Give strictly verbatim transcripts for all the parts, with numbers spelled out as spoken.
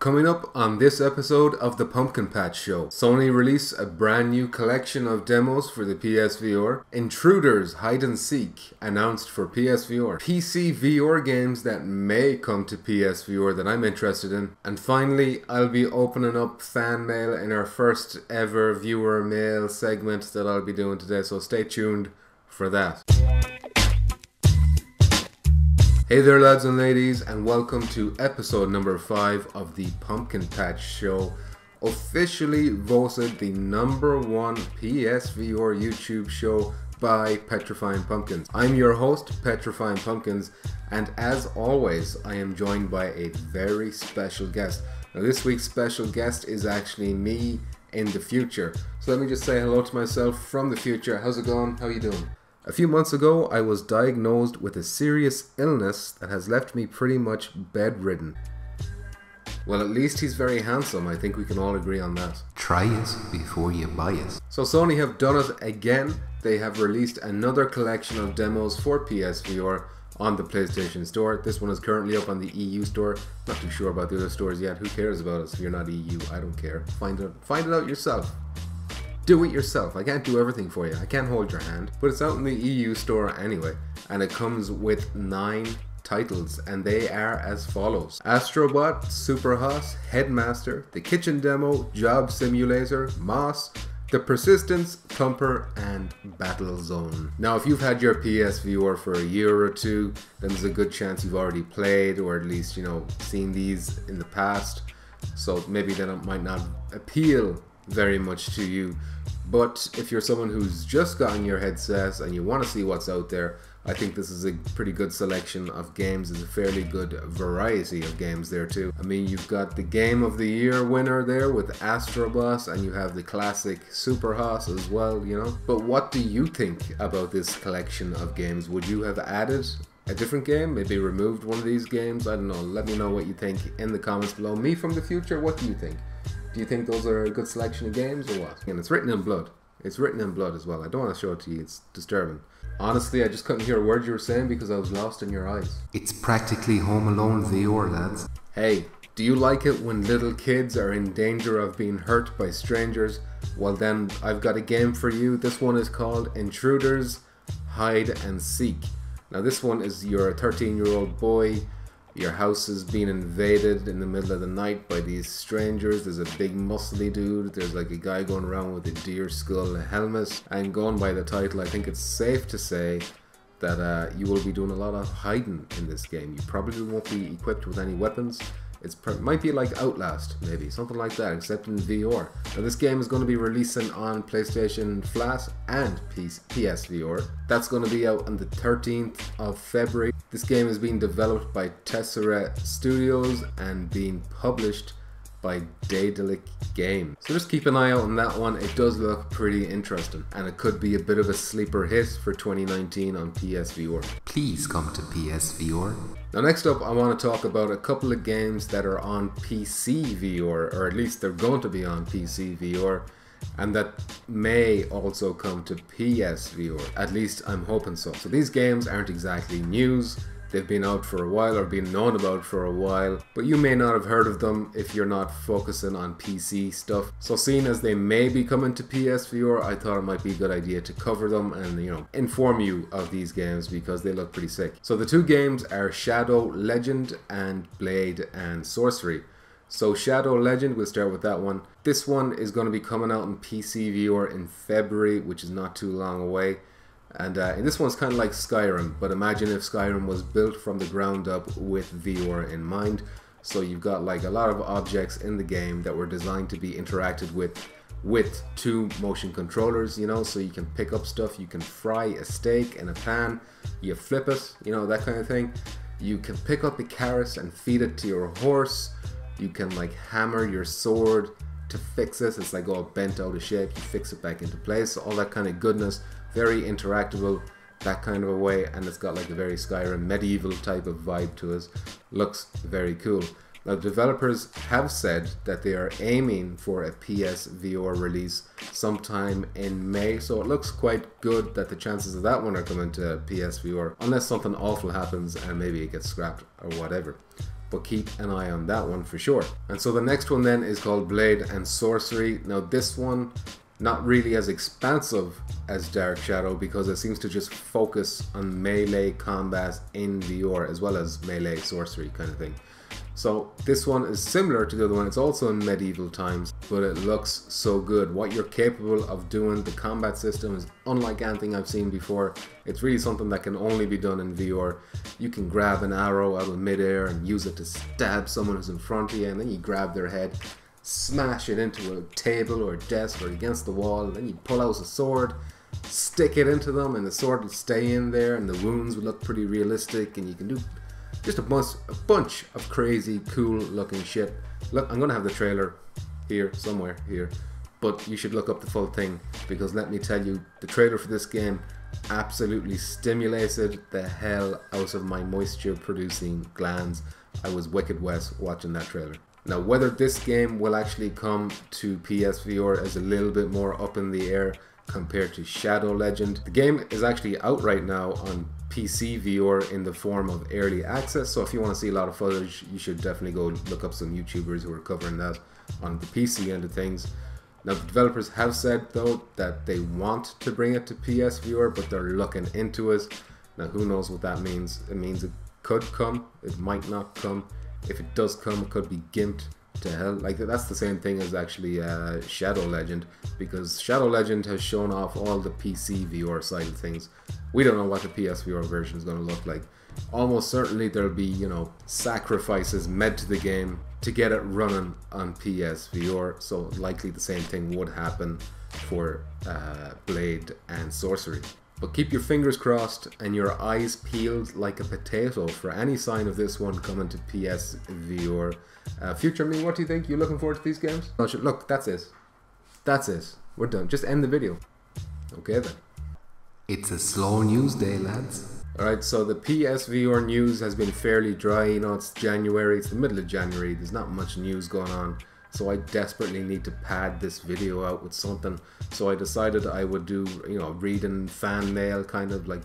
Coming up on this episode of the Pumpkin Patch Show, Sony released a brand new collection of demos for the P S V R, Intruders: Hide and Seek announced for P S V R, P C V R games that may come to P S V R that I'm interested in, and finally I'll be opening up fan mail in our first ever viewer mail segment that I'll be doing today, so stay tuned for that. Hey there lads and ladies, and welcome to episode number five of the Pumpkin Patch Show, officially voted the number one P S V R YouTube show by Petrifying Pumpkins. I'm your host, Petrifying Pumpkins, and as always I am joined by a very special guest. Now this week's special guest is actually me in the future, so let me just say hello to myself from the future. How's it going? How are you doing? A few months ago, I was diagnosed with a serious illness that has left me pretty much bedridden. Well, at least he's very handsome. I think we can all agree on that. Try it before you buy it. So Sony have done it again. They have released another collection of demos for P S V R on the PlayStation Store. This one is currently up on the E U store. Not too sure about the other stores yet. Who cares about us if you're not E U? I don't care. Find it, find it out yourself. Do it yourself. I can't do everything for you. I can't hold your hand. But it's out in the E U store anyway, and it comes with nine titles, and they are as follows: Astrobot, Super Haas, Headmaster, The Kitchen Demo, Job Simulator, Moss, The Persistence, Thumper, and Battle Zone. Now if you've had your P S V R for a year or two, then there's a good chance you've already played, or at least, you know, seen these in the past. So maybe they might not appeal very much to you. But if you're someone who's just gotten your headsets and you want to see what's out there, I think this is a pretty good selection of games. There's a fairly good variety of games there too. I mean, you've got the Game of the Year winner there with Astrobot, and you have the classic Super Haas as well, you know. But what do you think about this collection of games? Would you have added a different game? Maybe removed one of these games? I don't know. Let me know what you think in the comments below. Me from the future, what do you think? Do you think those are a good selection of games or what? And it's written in blood. It's written in blood as well. I don't want to show it to you. It's disturbing. Honestly, I just couldn't hear a word you were saying because I was lost in your eyes. It's practically Home Alone V R, lads. Hey, do you like it when little kids are in danger of being hurt by strangers? Well then, I've got a game for you. This one is called Intruders: Hide and Seek. Now this one is, you're a thirteen year old boy. Your house is being invaded in the middle of the night by these strangers. There's a big muscly dude. There's like a guy going around with a deer skull and a helmet. And going by the title, I think it's safe to say that uh, you will be doing a lot of hiding in this game. You probably won't be equipped with any weapons. It might be like Outlast, maybe, something like that, except in V R. Now this game is going to be releasing on PlayStation Flat and P S V R. That's going to be out on the thirteenth of February. This game is being developed by Tesseract Studios and being published by Daedalic Games. So just keep an eye out on that one. It does look pretty interesting, and it could be a bit of a sleeper hit for twenty nineteen on P S V R. Please come to P S V R. Now next up, I want to talk about a couple of games that are on P C V R, or at least they're going to be on P C V R, and that may also come to P S V R. At least I'm hoping so. So these games aren't exactly news. They've been out for a while, or been known about for a while, but you may not have heard of them if you're not focusing on P C stuff. So seeing as they may be coming to P S V R, I thought it might be a good idea to cover them and, you know, inform you of these games because they look pretty sick. So the two games are Shadow Legend and Blade and Sorcery. So Shadow Legend, we'll start with that one. This one is going to be coming out in P C V R in February, which is not too long away. And, uh, and this one's kind of like Skyrim, but imagine if Skyrim was built from the ground up with V R in mind. So you've got like a lot of objects in the game that were designed to be interacted with with two motion controllers, you know, so you can pick up stuff, you can fry a steak in a pan, you flip it, you know, that kind of thing. You can pick up a carrot and feed it to your horse. You can like hammer your sword to fix it. It's like all bent out of shape, you fix it back into place, all that kind of goodness. Very interactable, that kind of a way, and it's got like a very Skyrim medieval type of vibe to it. Looks very cool. Now developers have said that they are aiming for a P S V R release sometime in May, so it looks quite good that the chances of that one are coming to P S V R, unless something awful happens and maybe it gets scrapped or whatever. but keep an eye on that one for sure. And so the next one then is called Blade and Sorcery. Now this one, not really as expansive as Dark Shadow because it seems to just focus on melee combat in V R as well as melee sorcery kind of thing. So this one is similar to the other one, it's also in medieval times, but it looks so good. What you're capable of doing, the combat system is unlike anything I've seen before. It's really something that can only be done in V R. You can grab an arrow out of midair and use it to stab someone who's in front of you, and then you grab their head, smash it into a table or a desk or against the wall, and then you pull out a sword, stick it into them, and the sword will stay in there, and the wounds will look pretty realistic, and you can do just a bunch, a bunch of crazy, cool-looking shit. Look, I'm going to have the trailer here, somewhere here, but you should look up the full thing, because let me tell you, the trailer for this game absolutely stimulated the hell out of my moisture-producing glands. I was Wicked West watching that trailer. Now, whether this game will actually come to P S V R is a little bit more up in the air compared to Shadow Legend. The game is actually out right now on P C V R in the form of early access, so if you want to see a lot of footage, you should definitely go look up some YouTubers who are covering that on the P C end of things. Now, the developers have said though that they want to bring it to P S V R, but they're looking into it. Now, who knows what that means? It means it could come, it might not come. If it does come, it could be gimped to hell. Like, that's the same thing as actually uh, Shadow Legend, because Shadow Legend has shown off all the P C V R side of things. We don't know what the P S V R version is going to look like. Almost certainly there'll be, you know, sacrifices made to the game to get it running on P S V R, so likely the same thing would happen for uh, Blade and Sorcery. But keep your fingers crossed and your eyes peeled like a potato for any sign of this one coming to P S V R. Uh, future me, what do you think? You looking forward to these games? Look, that's it. That's it. We're done. Just end the video. Okay then. It's a slow news day, lads. Alright, so the P S V R news has been fairly dry. You know, it's January. It's the middle of January. There's not much news going on. So I desperately need to pad this video out with something. So I decided I would do, you know, reading fan mail, kind of like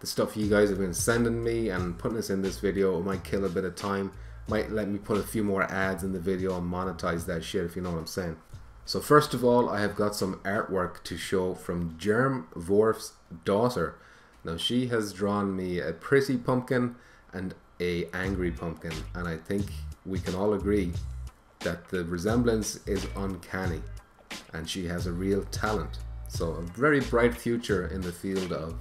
the stuff you guys have been sending me, and putting this in this video. It might kill a bit of time. Might let me put a few more ads in the video and monetize that shit, if you know what I'm saying. So first of all, I have got some artwork to show from Germ Vorf's daughter. Now she has drawn me a pretty pumpkin and a angry pumpkin, and I think we can all agree that the resemblance is uncanny, and she has a real talent. So a very bright future in the field of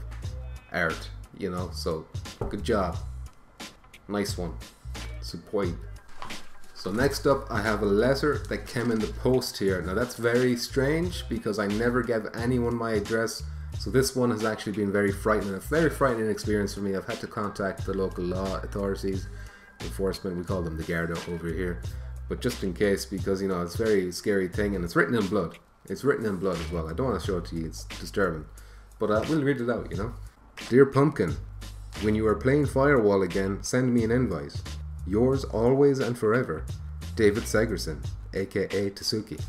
art, you know, so good job. Nice one. Superb. So next up, I have a letter that came in the post here. Now that's very strange because I never gave anyone my address, so this one has actually been very frightening. A very frightening experience for me. I've had to contact the local law authorities, enforcement, we call them the Garda over here. But just in case, because, you know, it's a very scary thing, and it's written in blood. It's written in blood as well. I don't want to show it to you, it's disturbing. But I will read it out, you know. Dear Pumpkin, when you are playing Firewall again, send me an invite. Yours always and forever, David Segerson, aka Tasuki.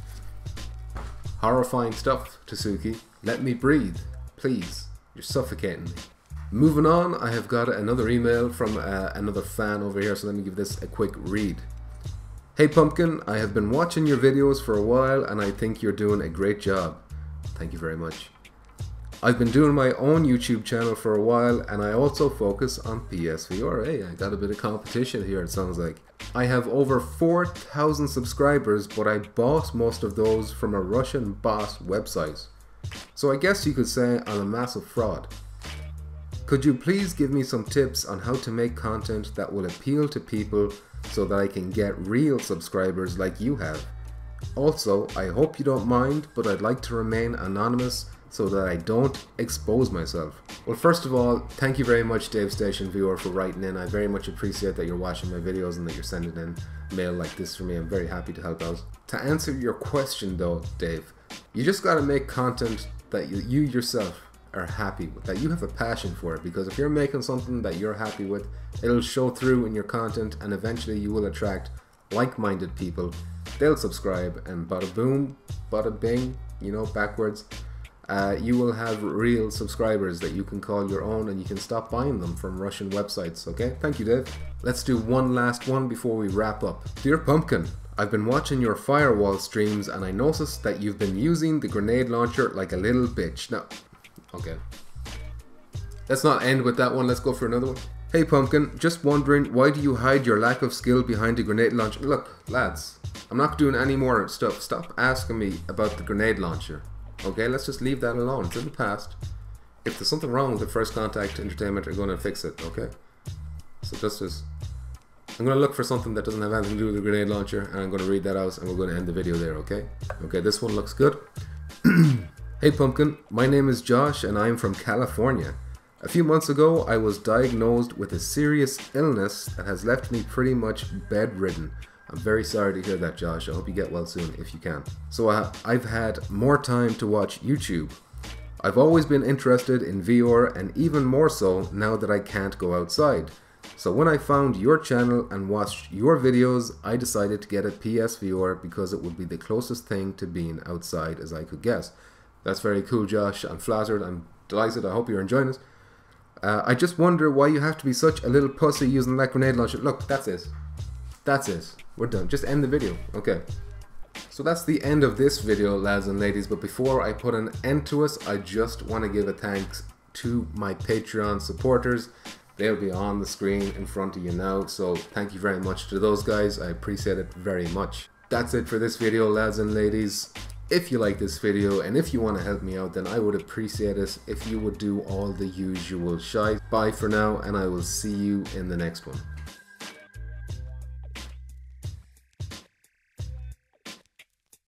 Horrifying stuff, Tasuki. Let me breathe, please. You're suffocating me. Moving on, I have got another email from uh, another fan over here, so let me give this a quick read. Hey Pumpkin, I have been watching your videos for a while and I think you're doing a great job. Thank you very much. I've been doing my own YouTube channel for a while and I also focus on P S V R. Hey, I got a bit of competition here, it sounds like. I have over four thousand subscribers, but I bought most of those from a Russian bot website. So I guess you could say I'm a massive fraud. Could you please give me some tips on how to make content that will appeal to people so that I can get real subscribers like you have? Also, I hope you don't mind, but I'd like to remain anonymous so that I don't expose myself. Well, first of all, thank you very much, Dave Station V R, for writing in. I very much appreciate that you're watching my videos and that you're sending in mail like this for me. I'm very happy to help out. To answer your question though, Dave, you just gotta make content that you, you yourself are happy with, that you have a passion for it, because if you're making something that you're happy with, it'll show through in your content and eventually you will attract like-minded people. They'll subscribe and bada boom, bada bing, you know, backwards. uh, you will have real subscribers that you can call your own, and you can stop buying them from Russian websites, okay? Thank you, Dave. Let's do one last one before we wrap up. Dear Pumpkin, I've been watching your Firewall streams and I noticed that you've been using the grenade launcher like a little bitch. Now, okay. Let's not end with that one, let's go for another one. Hey Pumpkin, just wondering, why do you hide your lack of skill behind a grenade launcher? Look, lads, I'm not doing any more stuff. Stop asking me about the grenade launcher. Okay, let's just leave that alone. It's in the past. If there's something wrong with the First Contact Entertainment, I'm going to fix it, okay? So just as... I'm going to look for something that doesn't have anything to do with the grenade launcher, and I'm going to read that out, and we're going to end the video there, okay? Okay, this one looks good. Hey Pumpkin, my name is Josh, and I'm from California. A few months ago, I was diagnosed with a serious illness that has left me pretty much bedridden. I'm very sorry to hear that, Josh. I hope you get well soon, if you can. So uh, I've had more time to watch YouTube. I've always been interested in V R, and even more so now that I can't go outside. So when I found your channel and watched your videos, I decided to get a P S V R because it would be the closest thing to being outside as I could guess. That's very cool, Josh. I'm flattered. I'm delighted. I hope you're enjoying it. Uh, I just wonder why you have to be such a little pussy using that grenade launcher. Look, that's it. That's it. We're done. Just end the video. Okay. So that's the end of this video, lads and ladies. But before I put an end to us, I just want to give a thanks to my Patreon supporters. They'll be on the screen in front of you now. So thank you very much to those guys. I appreciate it very much. That's it for this video, lads and ladies. If you like this video and if you want to help me out, then I would appreciate it if you would do all the usual shite. Bye for now, and I will see you in the next one.